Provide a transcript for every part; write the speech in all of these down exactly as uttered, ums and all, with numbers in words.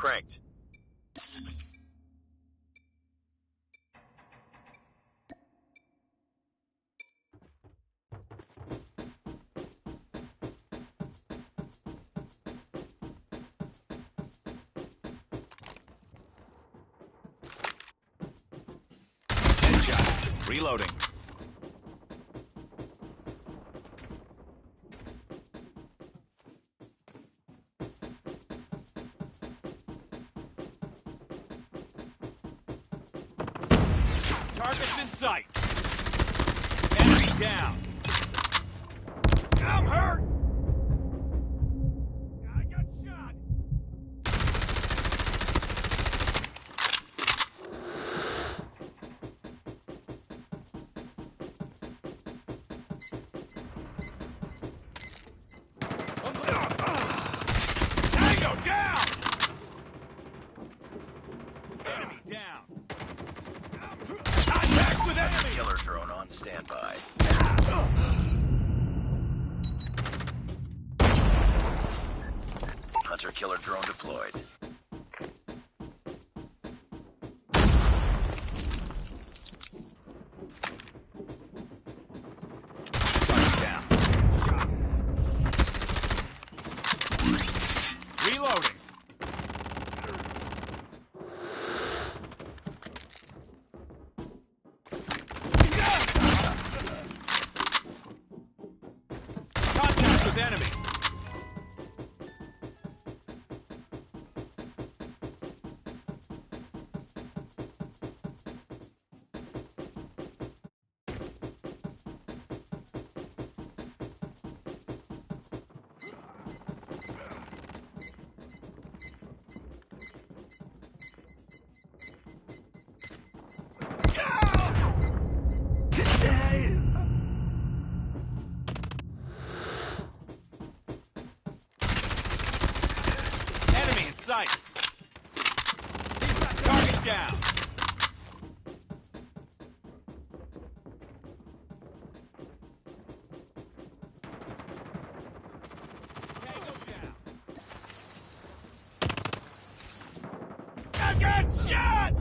cranked. Headshot. Reloading. Target's in sight. Enemy down. I'm hurt. I got shot. I go down. Enemy down. Killer drone on standby. Hunter killer drone deployed. Down. Shot. Reloading. Enemy. Sight. Target down. Okay, go down. I got shot!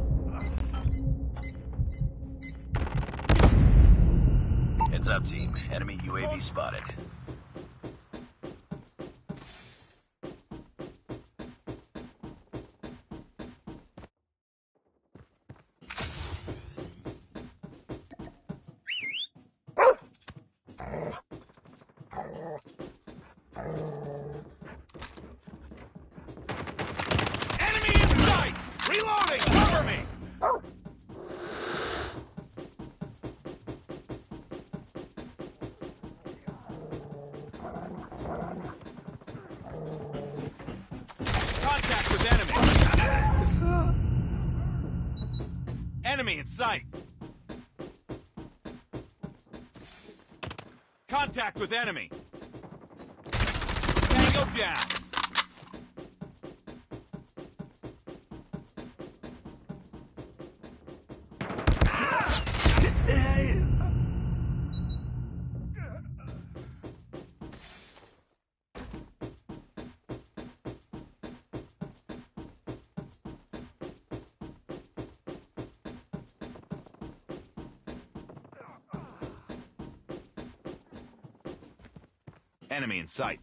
Heads up, team. Enemy U A V spotted. Enemy in sight! Reloading! Cover me! Contact with enemy! Enemy in sight! Contact with enemy! Tango down! Ah! Enemy in sight.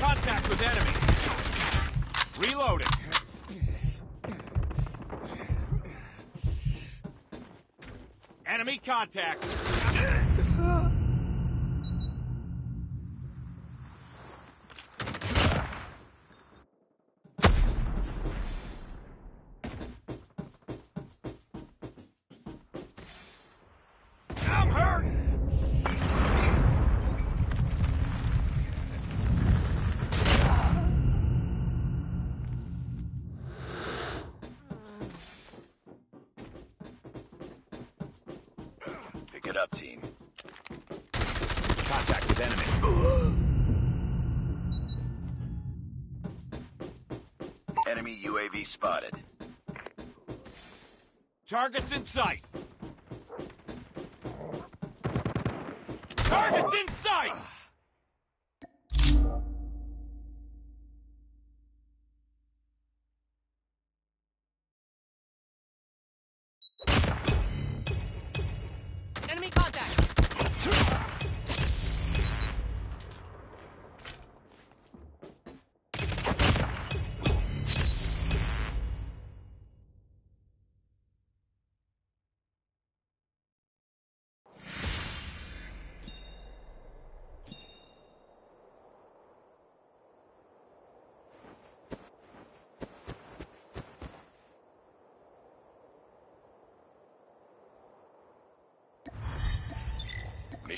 Contact with enemy. Reloading. Enemy contact. I'm hurt! Pick it up, team. Contact with enemy. Enemy U A V spotted. Targets in sight. Target's in sight!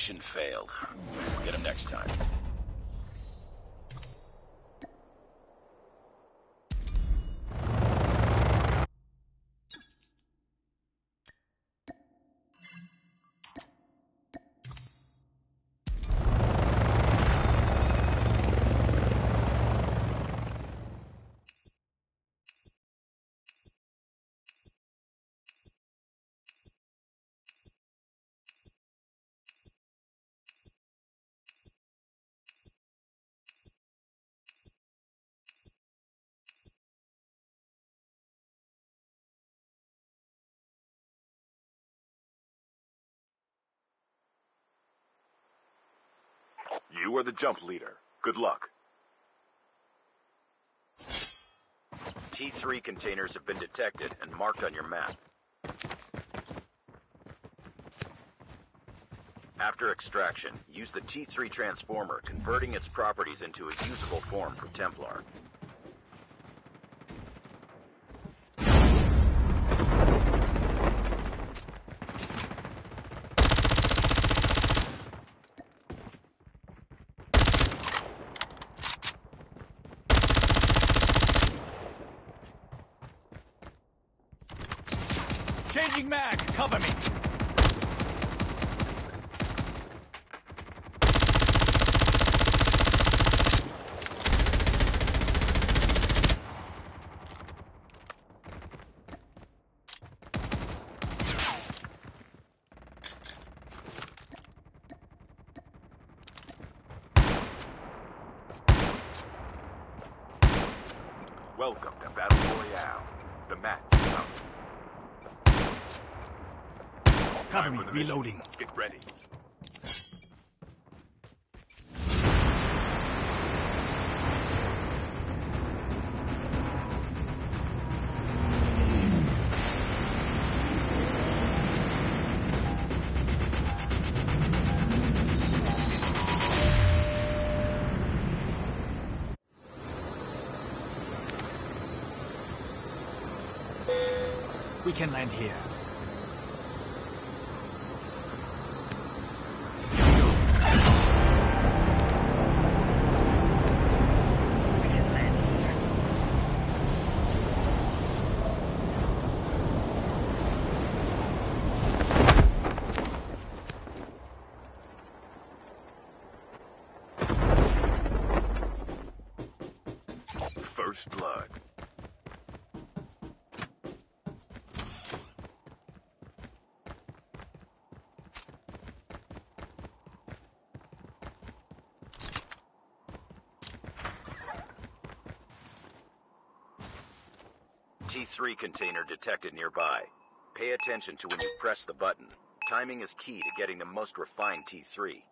Mission failed. We'll get him next time. You are the jump leader. Good luck. T three containers have been detected and marked on your map. After extraction, use the T three transformer, converting its properties into a usable form for Templar. Changing mag, cover me. Welcome to Battle Royale. The match is up. Cover me, reloading. Get ready. We can land here. First blood. T three container detected nearby. Pay attention to when you press the button. Timing is key to getting the most refined T three.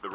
The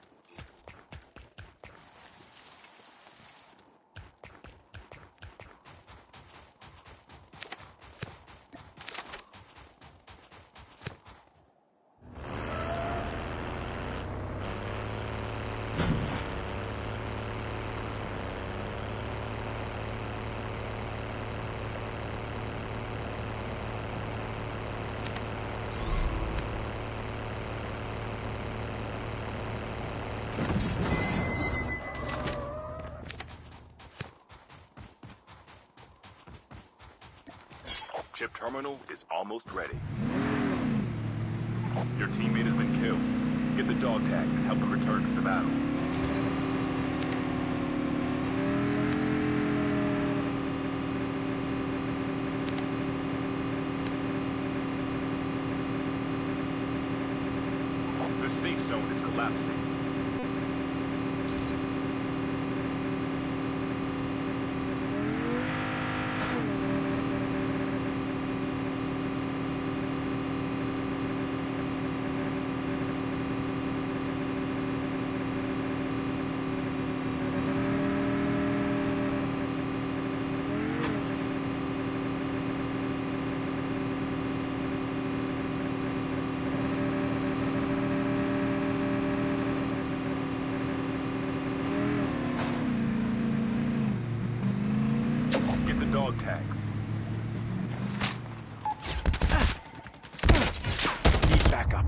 terminal is almost ready. Your teammate has been killed. Get the dog tags and help him return to the battle. The safe zone is collapsing. Dog tags. Need backup.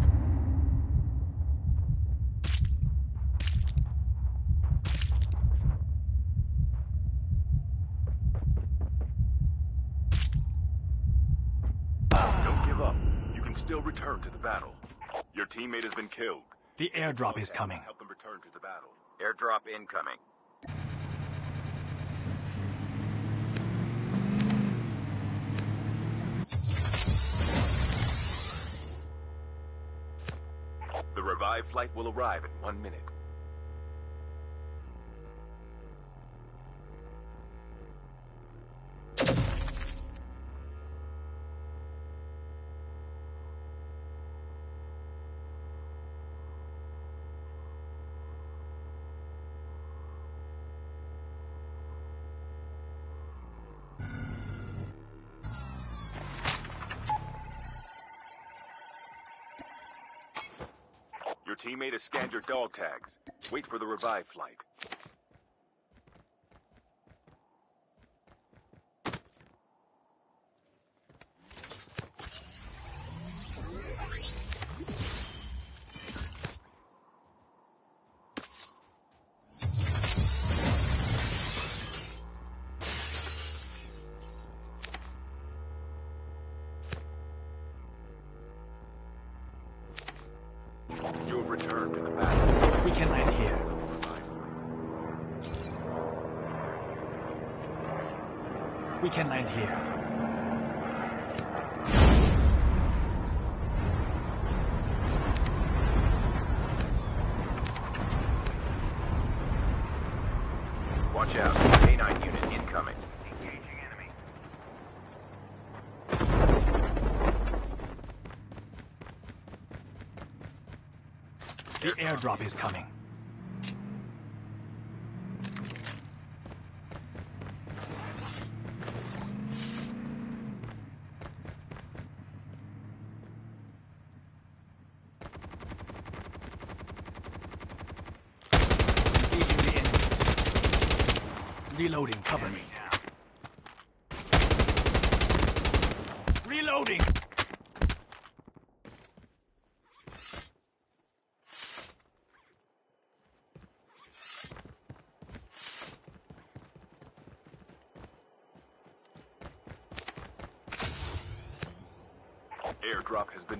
Don't give up. You can still return to the battle. Your teammate has been killed. The airdrop is coming. Help them return to the battle. Airdrop incoming. The revived flight will arrive in one minute. Your teammate has scanned your dog tags. Wait for the revive flight. Return to the battle. We can land here. We can land here. Watch out. K nine unit incoming. Engaging enemy. The airdrop is coming. Engaging the enemy. Reloading, cover me. Reloading! Airdrop has been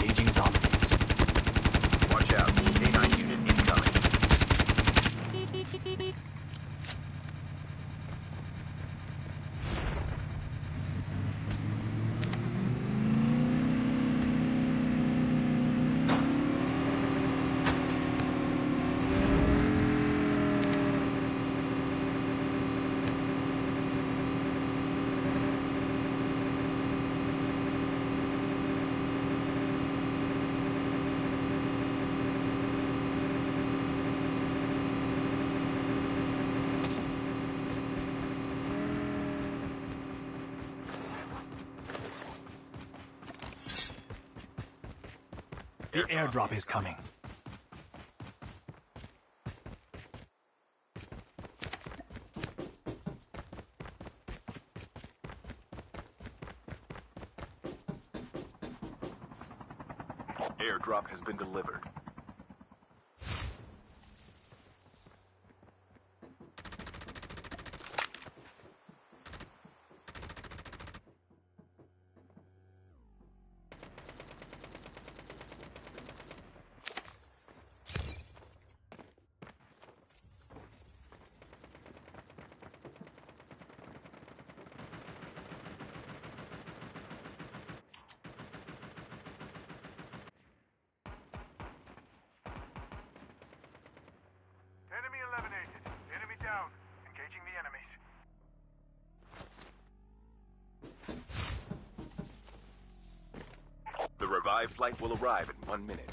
Engaging zombies. Watch out, K nine unit incoming. The airdrop is coming. Airdrop has been delivered. The revived flight will arrive in one minute.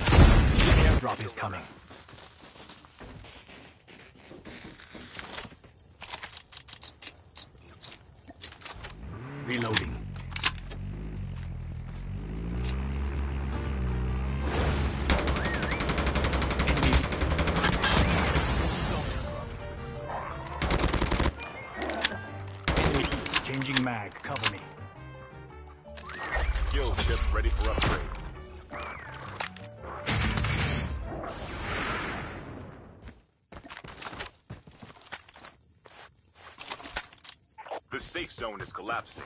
The airdrop is coming. Reloading. Enemy. Changing mag. Cover me. Skill ship ready for upgrade. The safe zone is collapsing.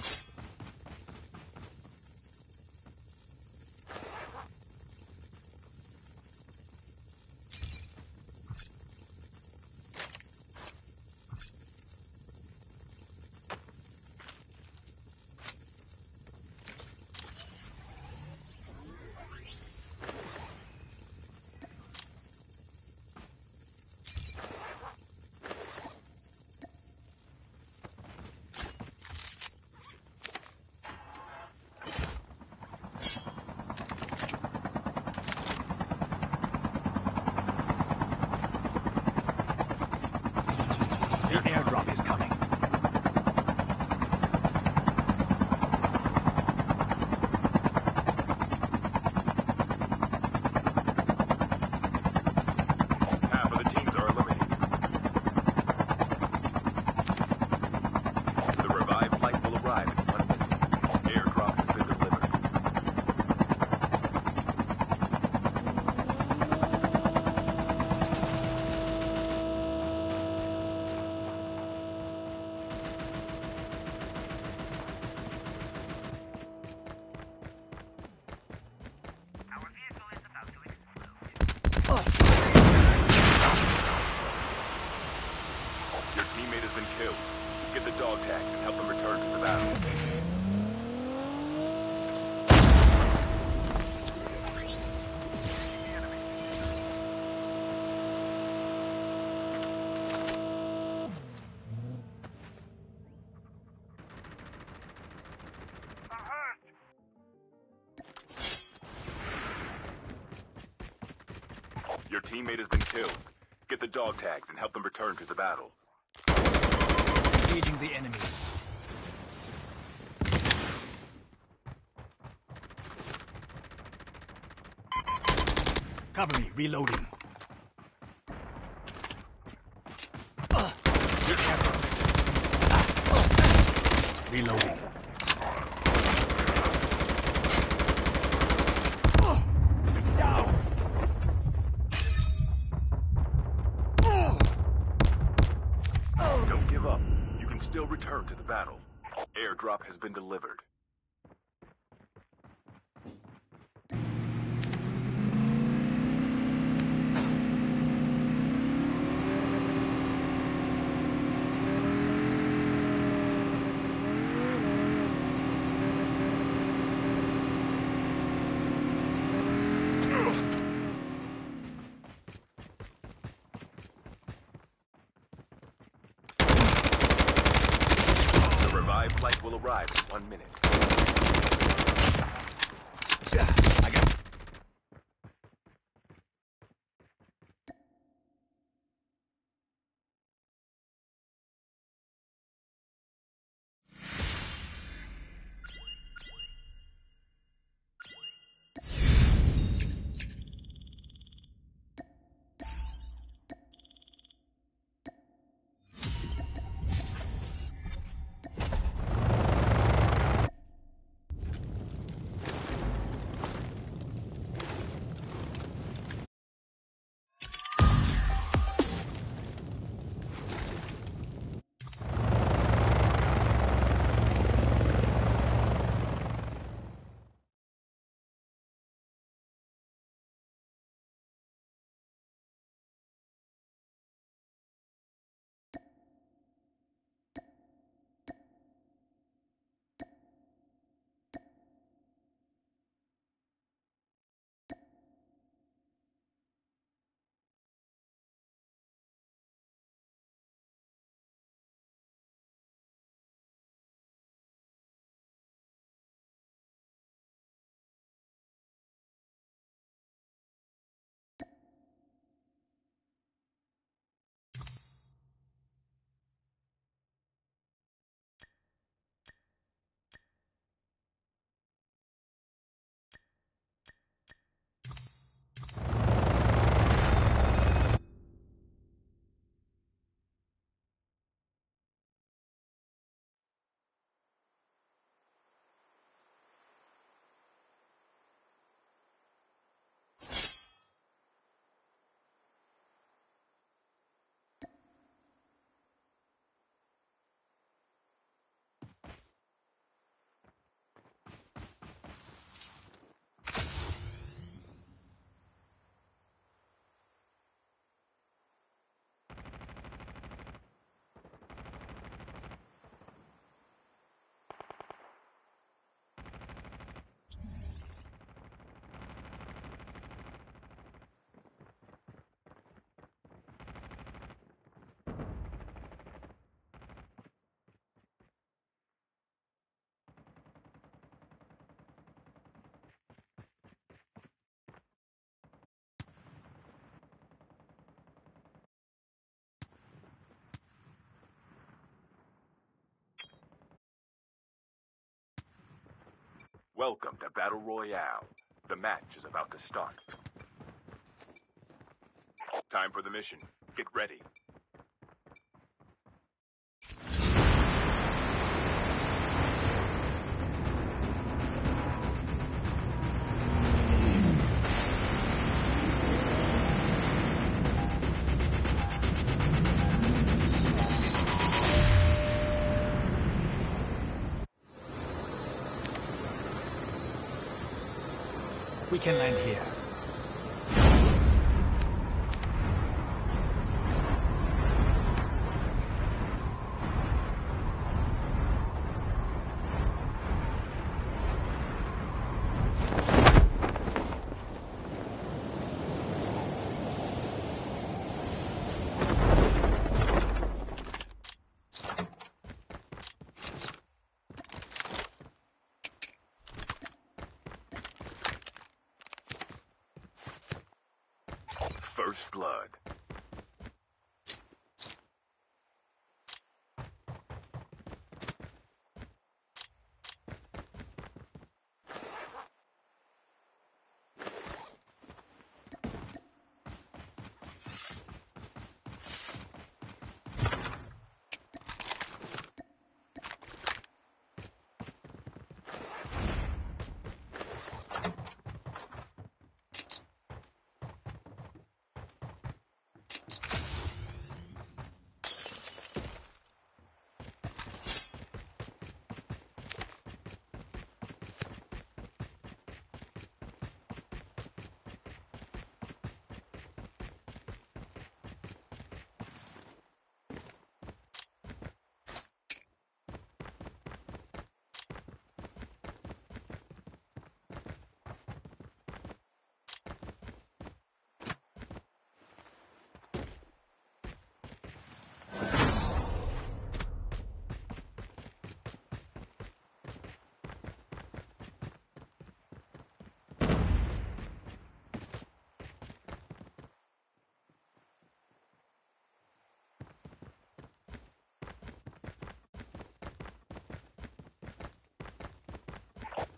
Your teammate has been killed. Get the dog tags and help them return to the battle. Engaging the enemies. Cover me, reloading. Uh. Reloading. Still return to the battle. Airdrop has been delivered. Flight will arrive in one minute. I got Welcome to Battle Royale. The match is about to start. Time for the mission. Get ready. We can land here. First blood.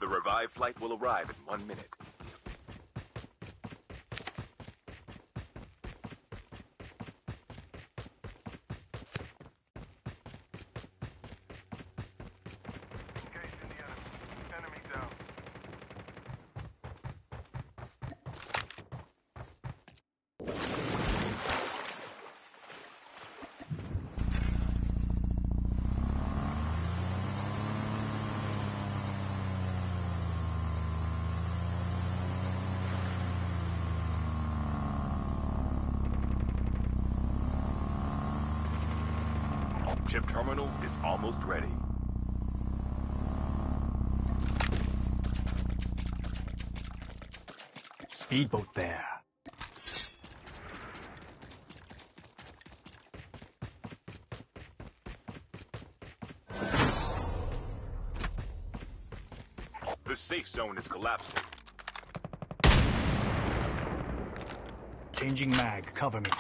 The revived flight will arrive in one minute. Ship terminal is almost ready. Speedboat there. The safe zone is collapsing. Changing mag, cover me.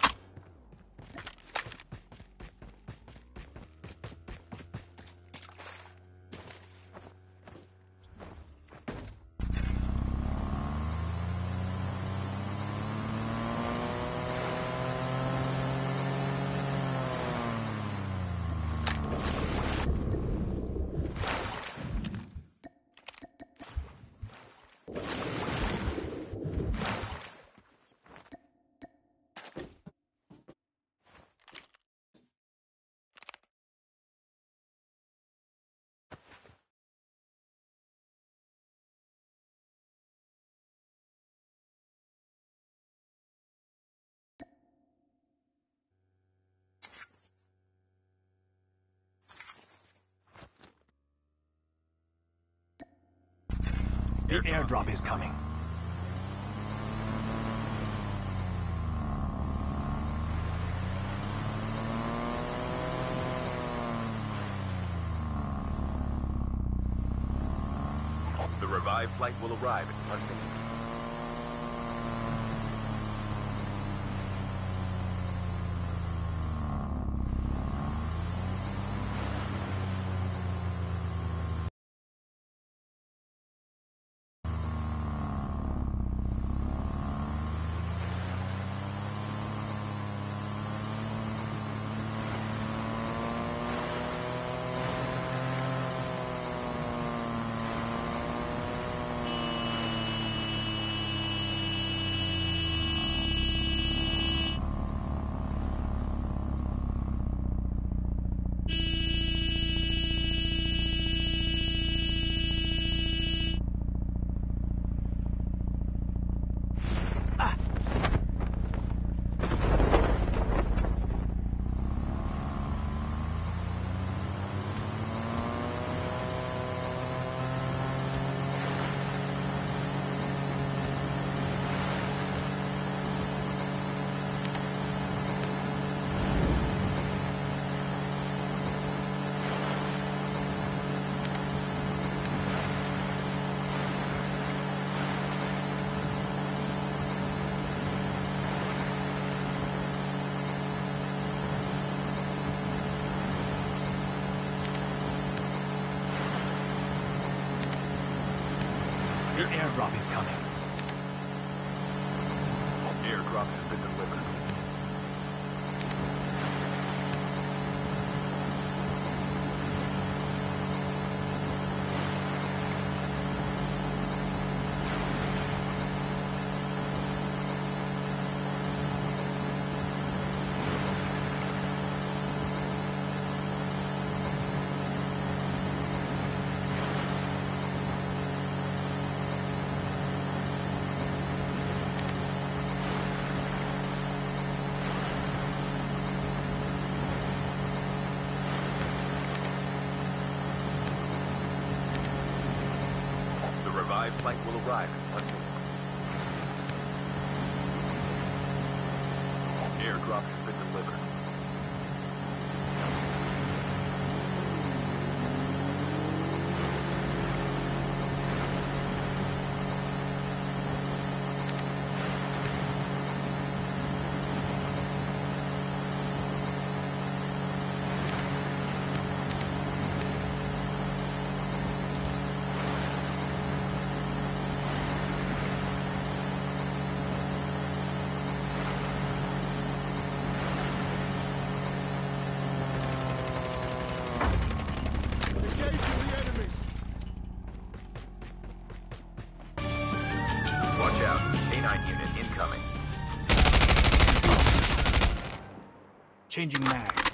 The airdrop is coming. The revived flight will arrive in one minute. Your airdrop is coming. Airdrop has been delivered. Flight will arrive in one minute. Airdrop has been delivered. K nine unit incoming. Changing mag.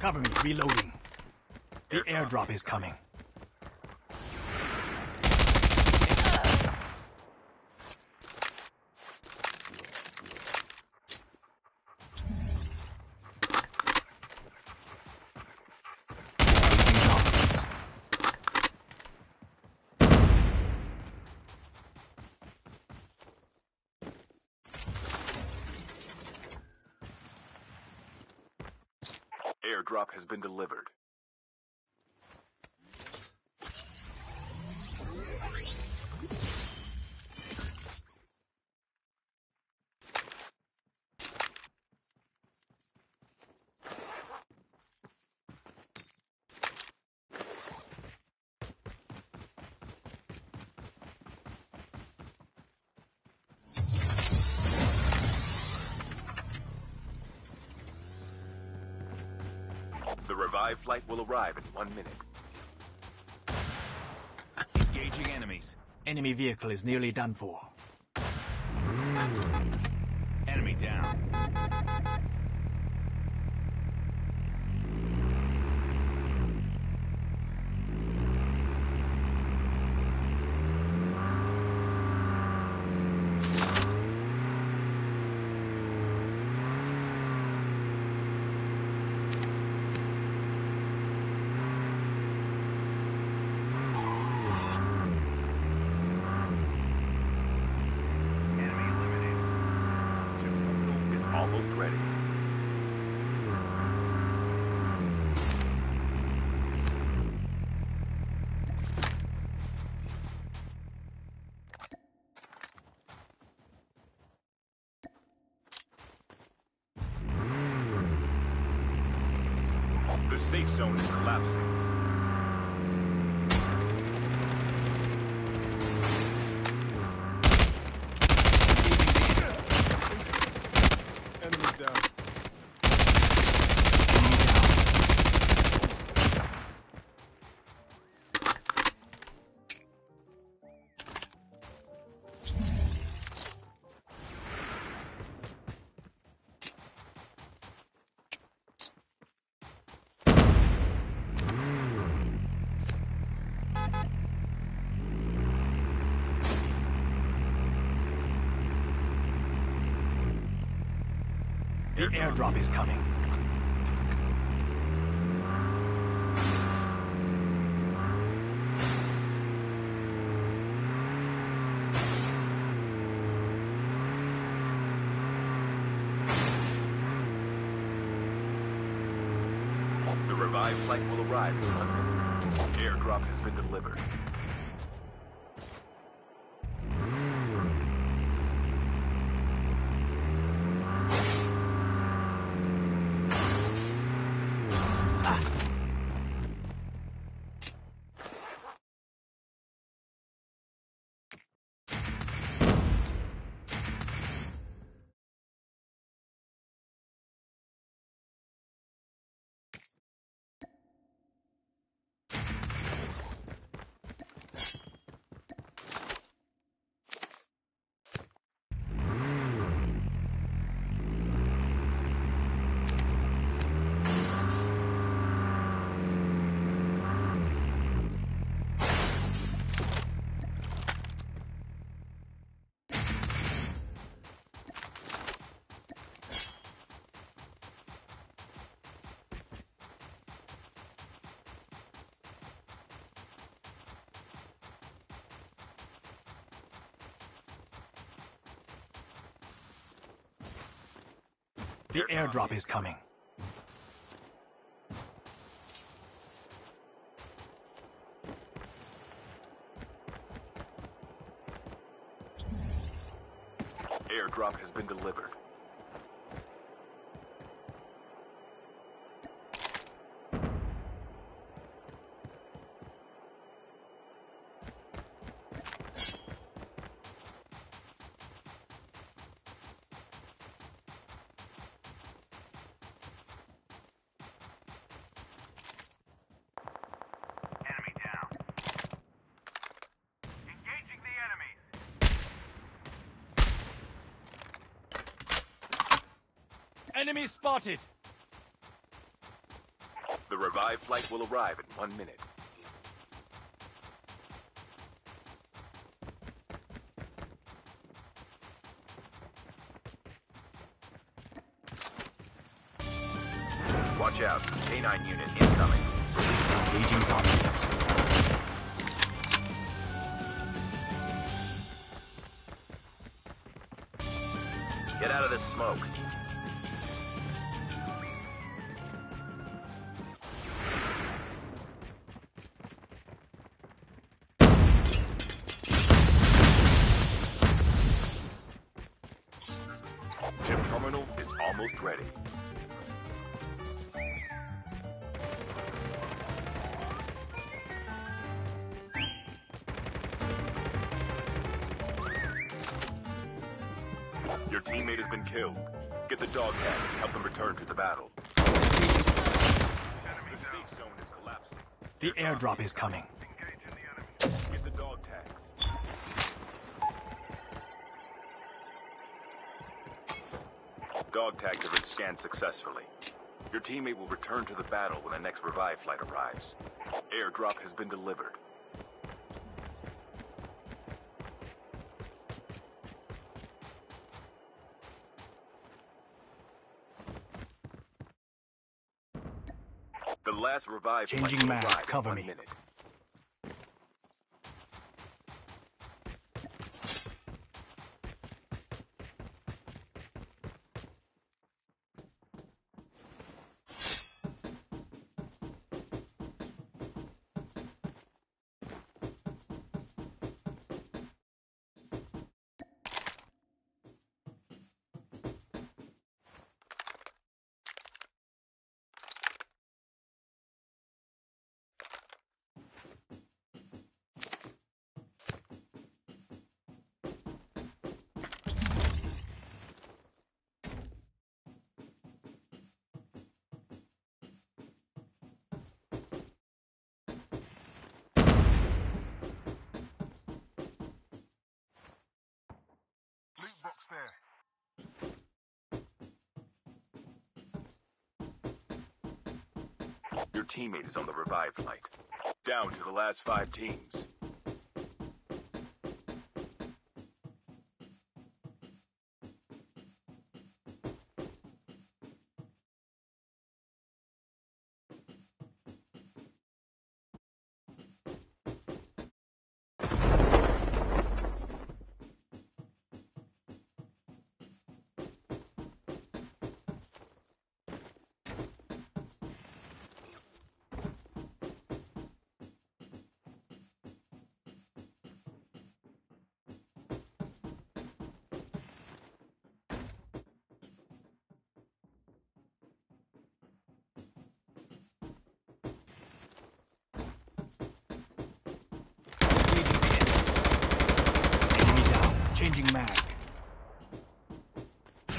Cover me, reloading. The airdrop is coming. Airdrop has been delivered. The revived flight will arrive in one minute. Engaging enemies. Enemy vehicle is nearly done for. Enemy down. Almost ready. The safe zone is collapsing. The airdrop is coming. The revived flight will arrive in one minute. The airdrop has been delivered. Ah! The airdrop is coming. Airdrop has been delivered. Enemy spotted! The revived flight will arrive in one minute. Watch out. K nine unit incoming. Engaging zombies. Get out of this smoke. Chip terminal is almost ready. Your teammate has been killed. Get the dog tag and help them return to the battle. Enemy safe zone is collapsing. The airdrop is coming. Engage in the enemy. Get the dog tags. Dog tags have been scanned successfully. Your teammate will return to the battle when the next revive flight arrives. Airdrop has been delivered. The last revive flight will arrive in one minute. Changing map, cover me. Box there. Your teammate is on the revive flight. Down to the last five teams. Changing mag. The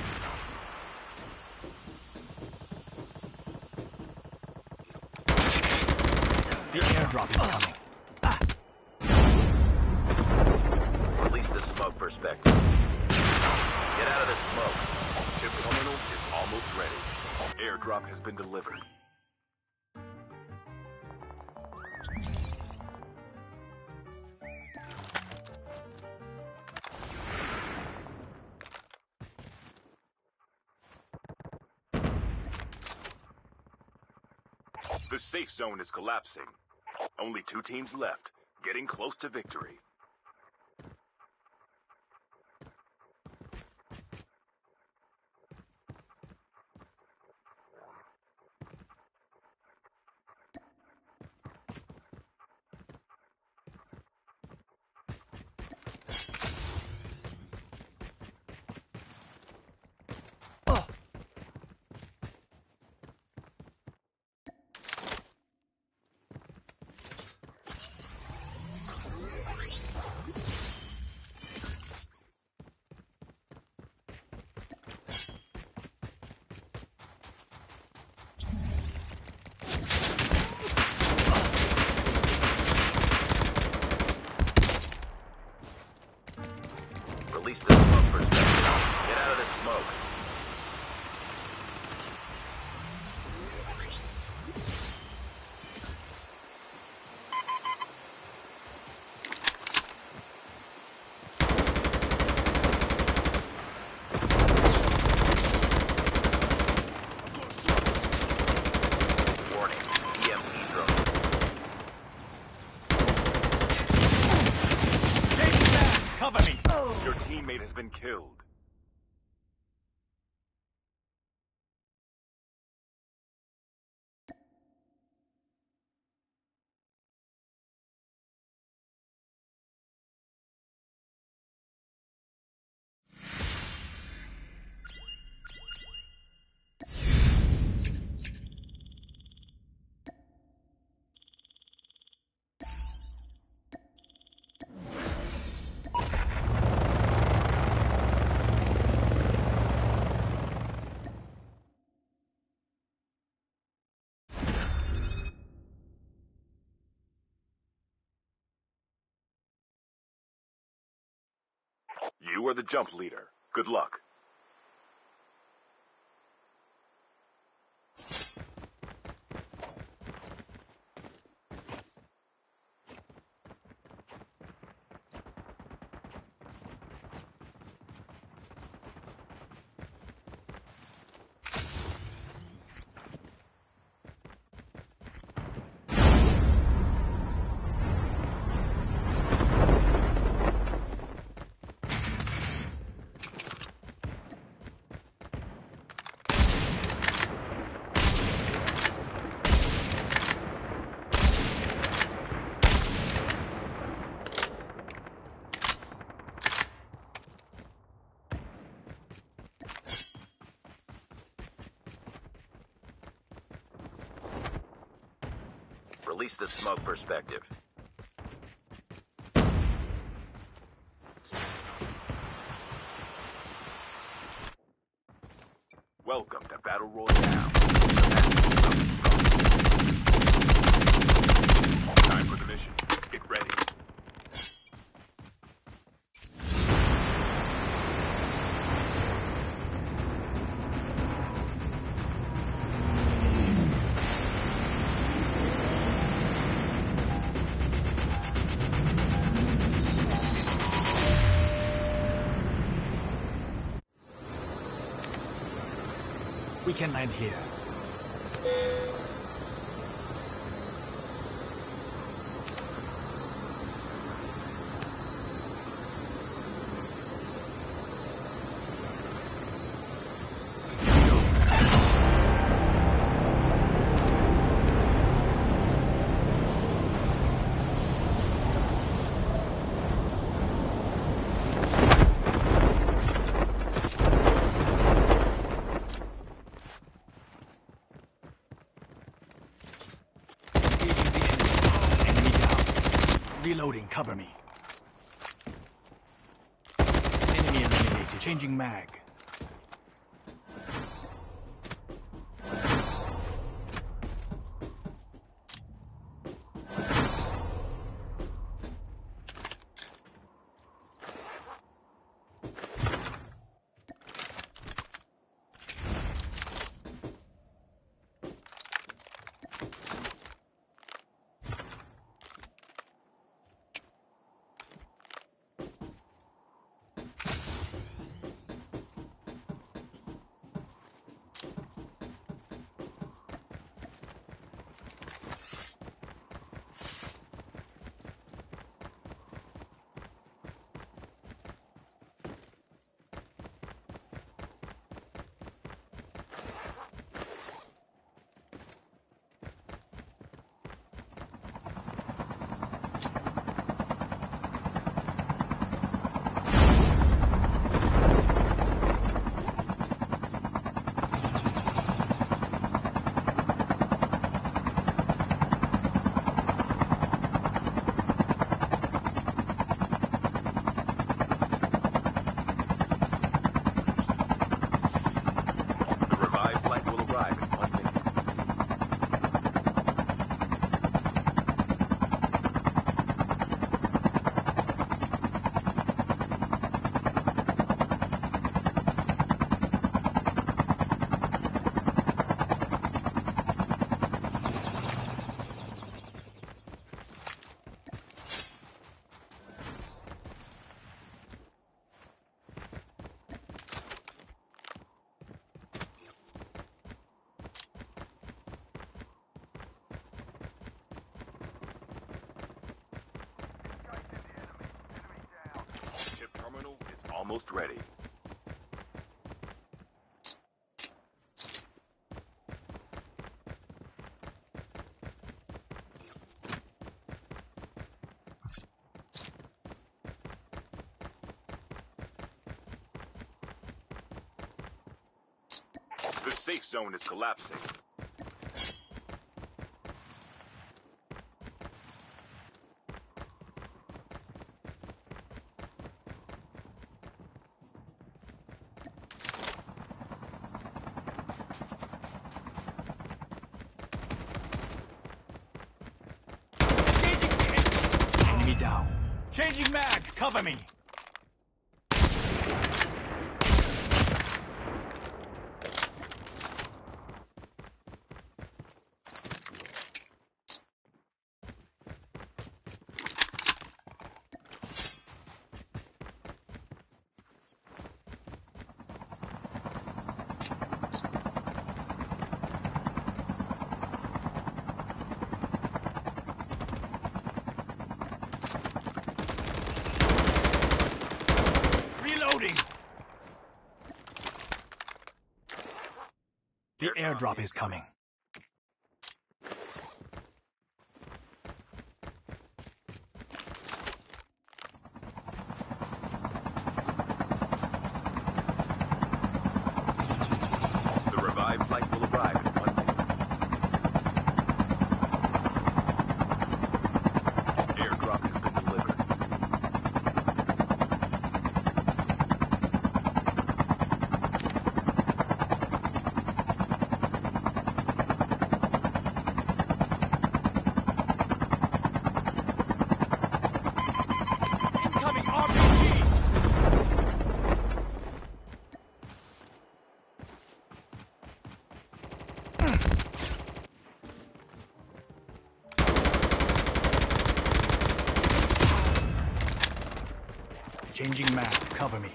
airdrop is coming. Ah. Release the smoke perspective. Get out of this smoke. Chip terminal is almost ready. Airdrop has been delivered. The safe zone is collapsing. Only two teams left, getting close to victory. killed. You are the jump leader. Good luck. Release the smoke perspective. Welcome to Battle Royale. Time for the mission. Get ready. We can land here. Reloading, cover me. Enemy eliminated. Changing mag. almost ready. The safe zone is collapsing. Down. Changing mag, cover me. The airdrop is coming. The revived flight will arrive in one minute. Airdrop has been Changing map, cover me.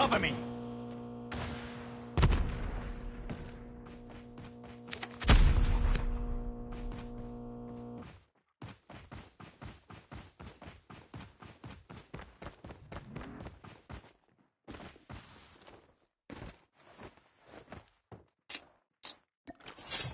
Cover me.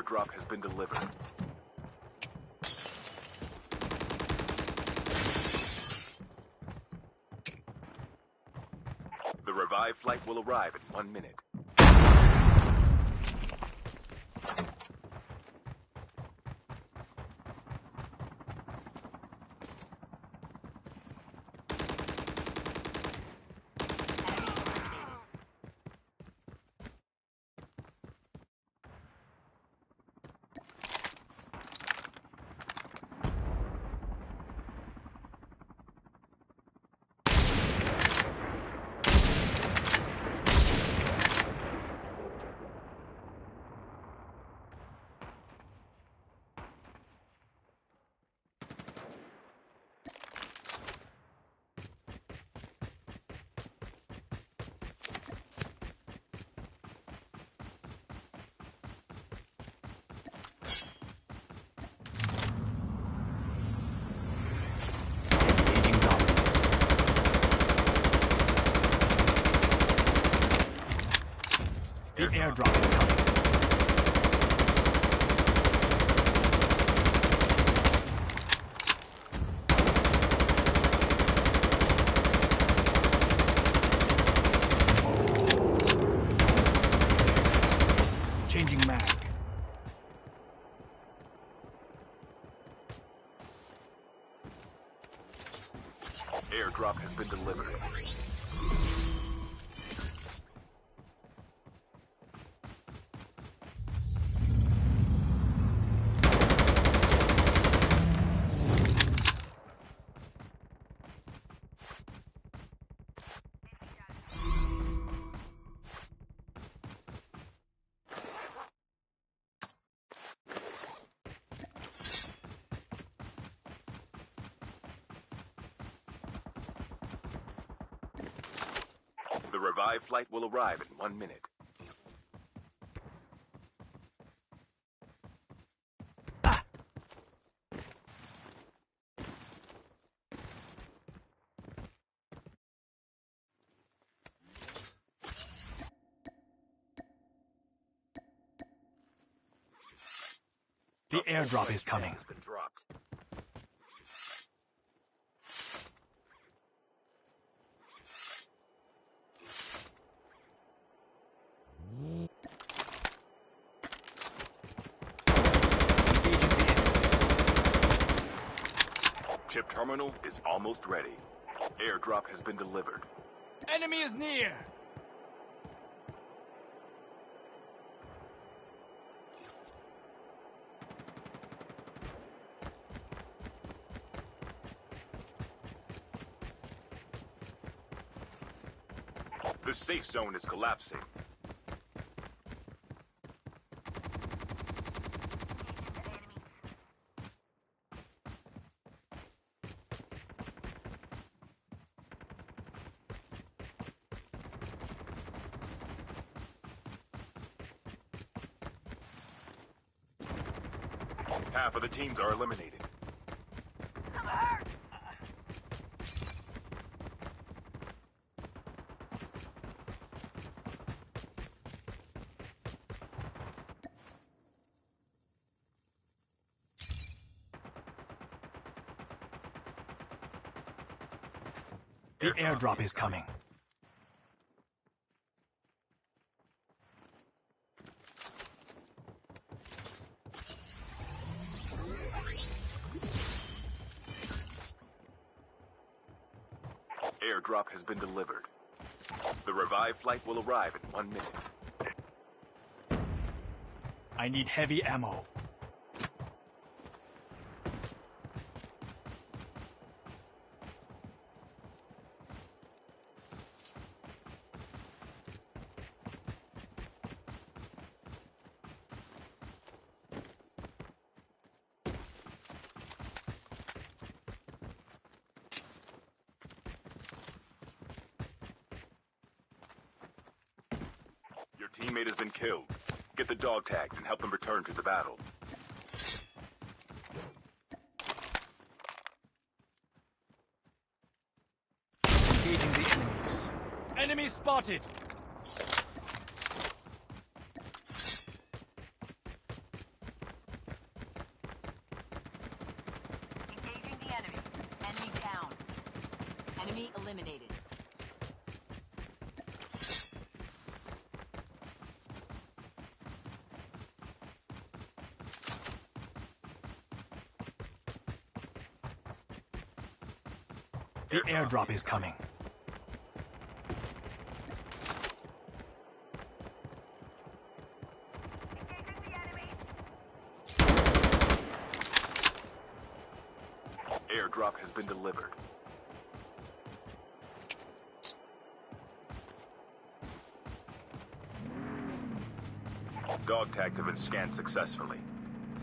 Airdrop has been delivered. The revived flight will arrive in one minute. The airdrop is coming. airdrop has been delivered. The revived flight will arrive in one minute. Ah. The airdrop is coming. Ship terminal is almost ready. Airdrop has been delivered. Enemy is near! The safe zone is collapsing. Half of the teams are eliminated. I'm hurt. The airdrop is coming. Airdrop has been delivered. The revived flight will arrive in one minute. I need heavy ammo. Your teammate has been killed. Get the dog tags and help them return to the battle. Engaging the enemies. Enemy spotted! Engaging the enemies. Enemy down. Enemy eliminated. The airdrop is coming. Airdrop has been delivered. Dog tags have been scanned successfully.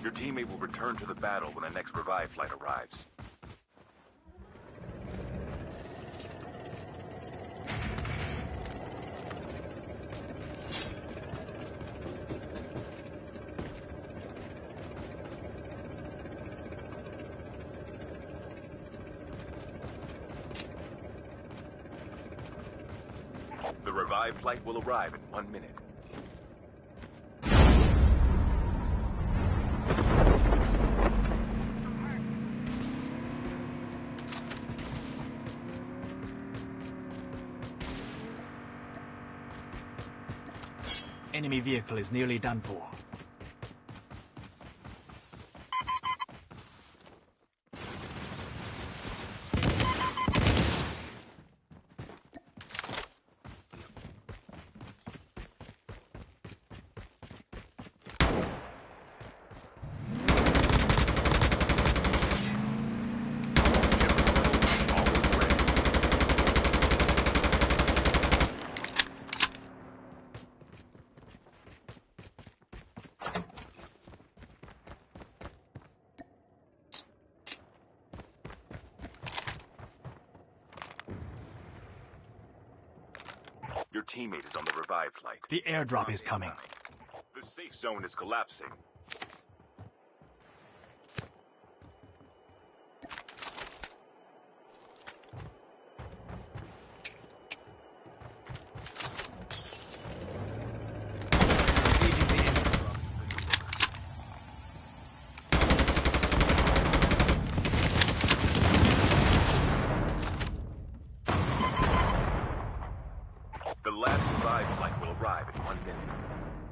Your teammate will return to the battle when the next revive flight arrives. The revived flight will arrive in one minute. Enemy vehicle is nearly done for. Your teammate is on the revive flight. The airdrop is coming. The safe zone is collapsing. The last revive flight will arrive in one minute.